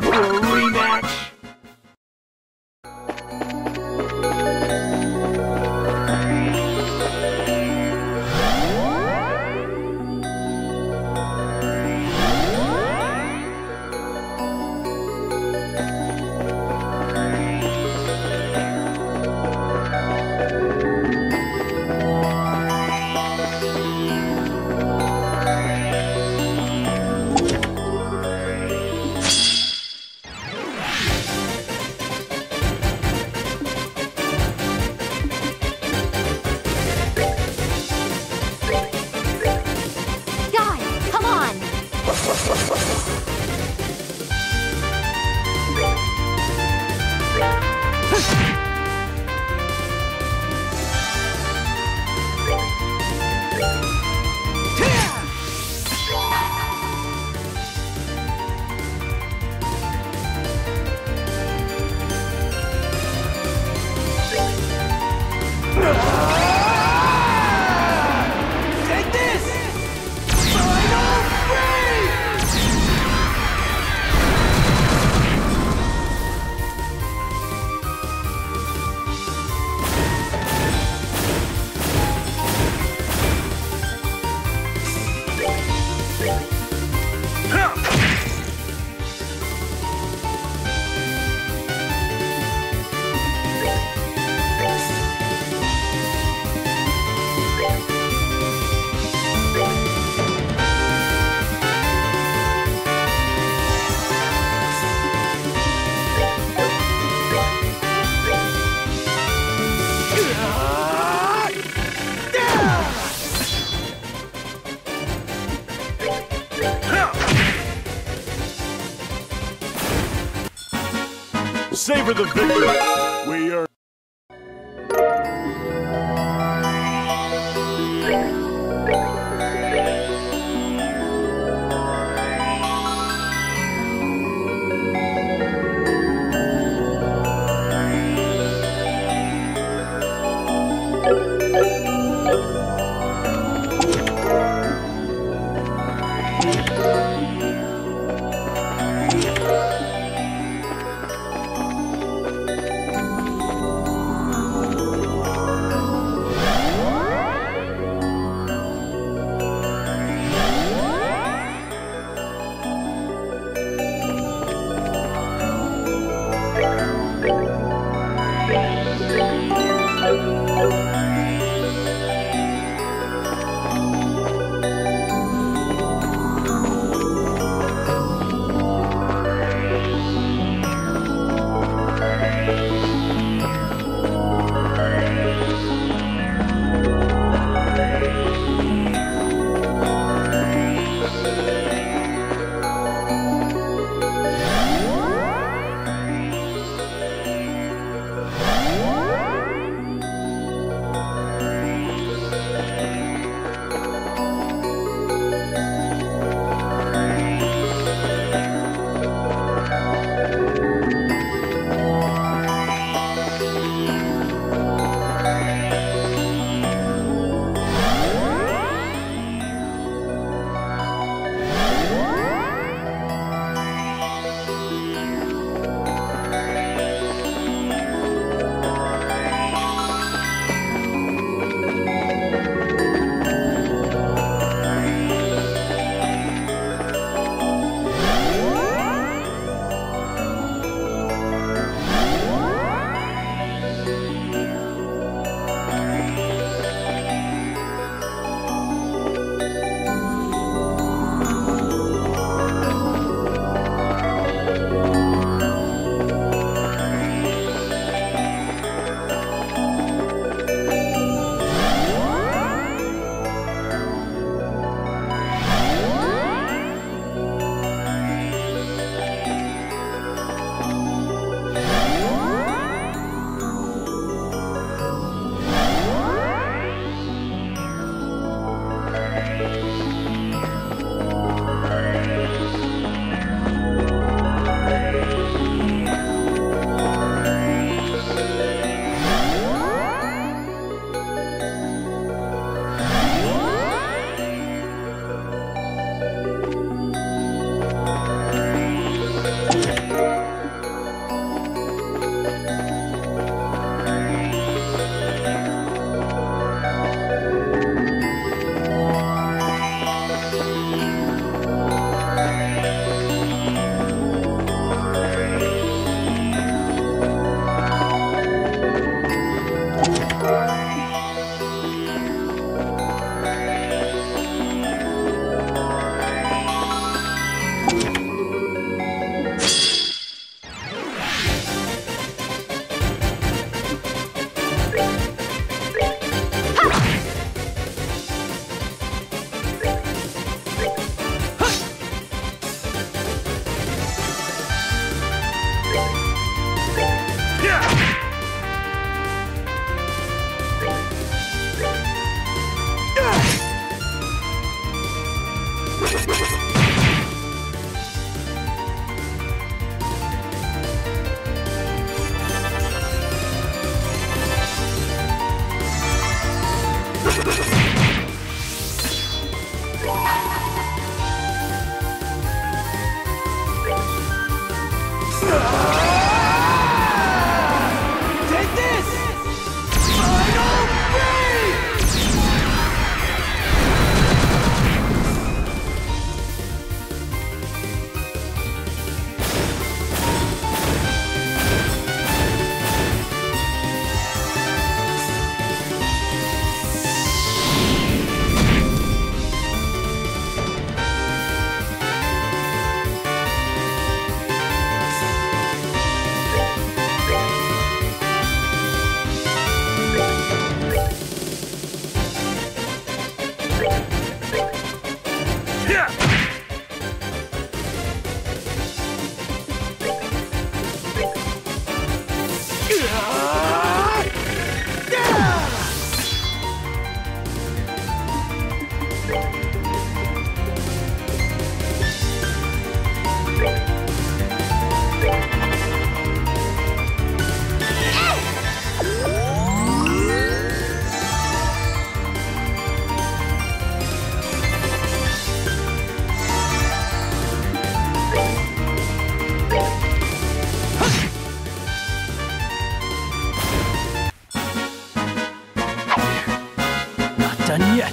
prepare for a rematch. Savor the victory we are. yet.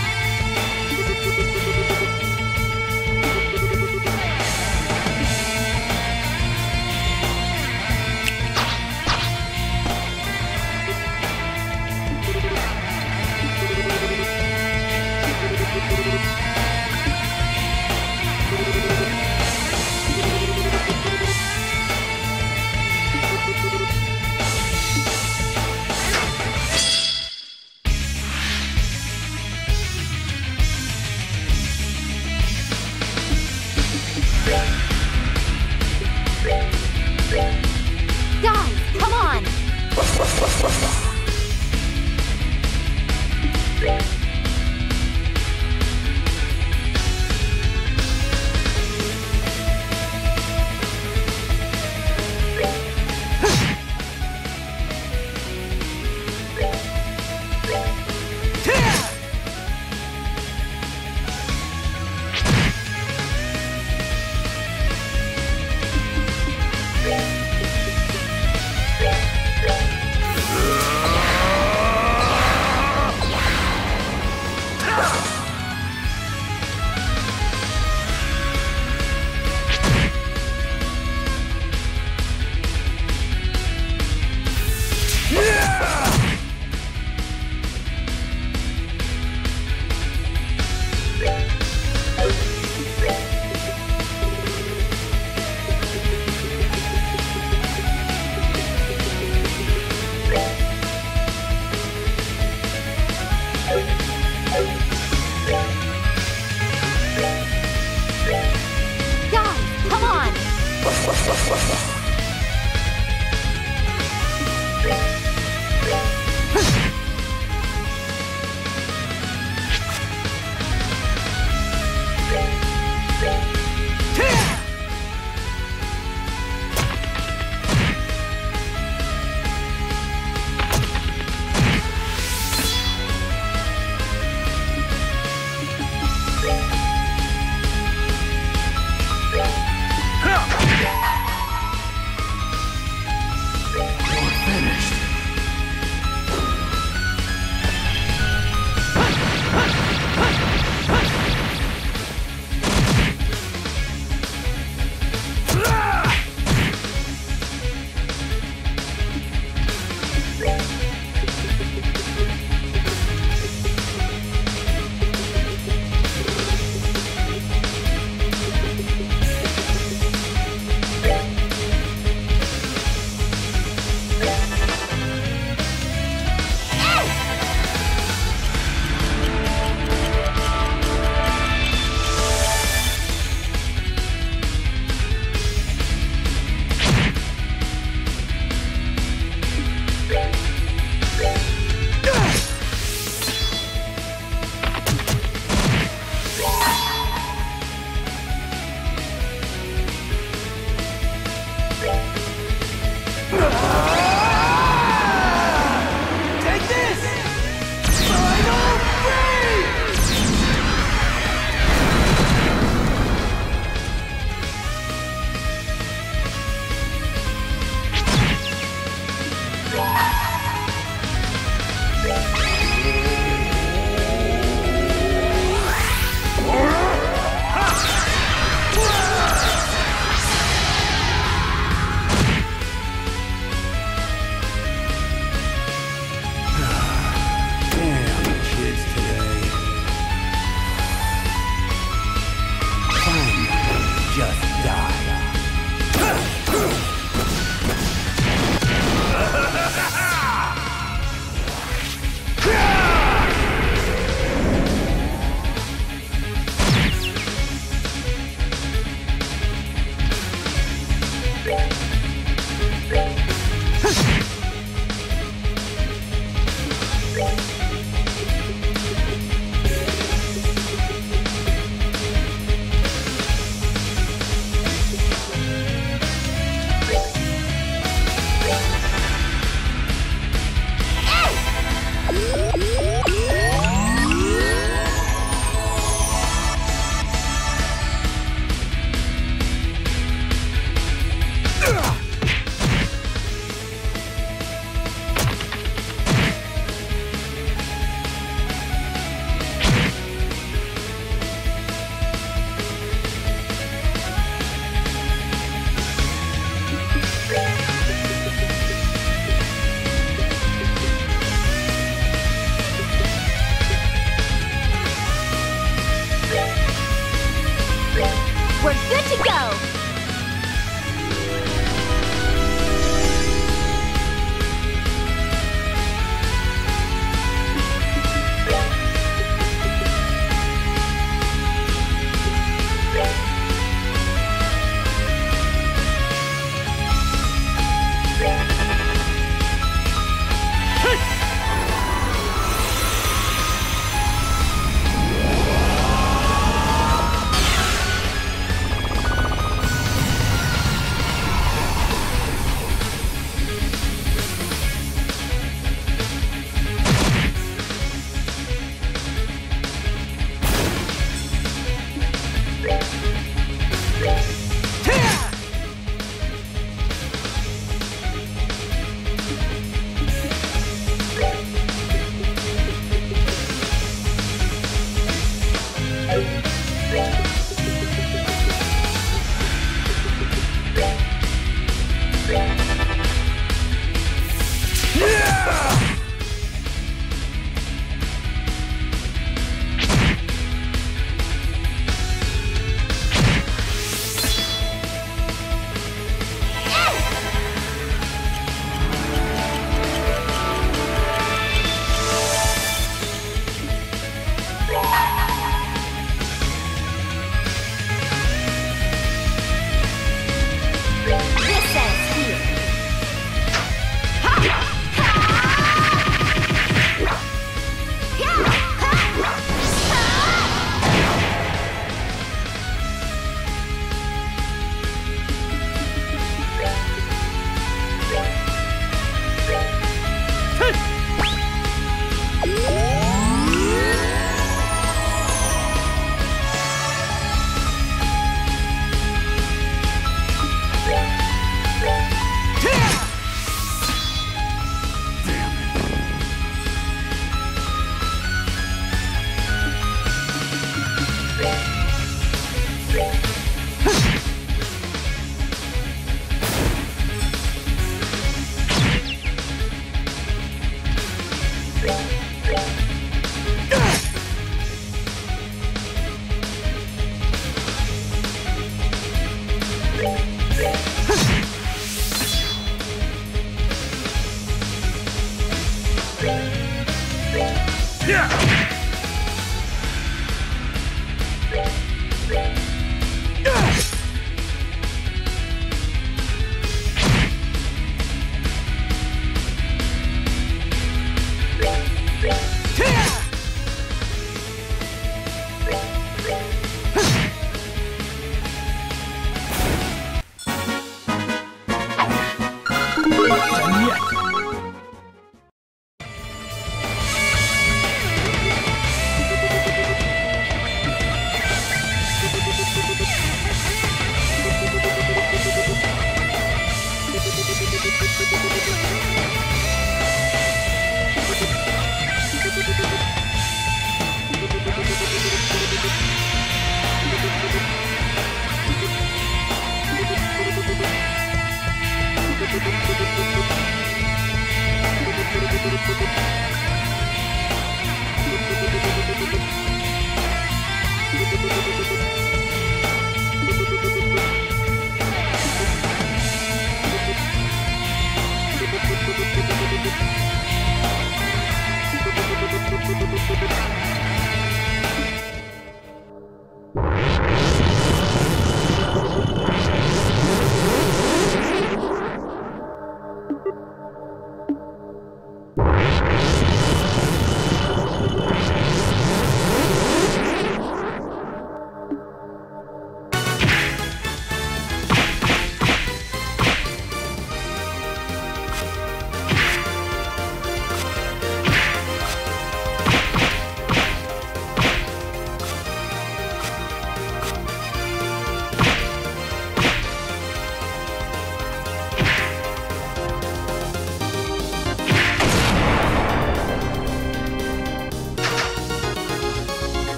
go! Yeah.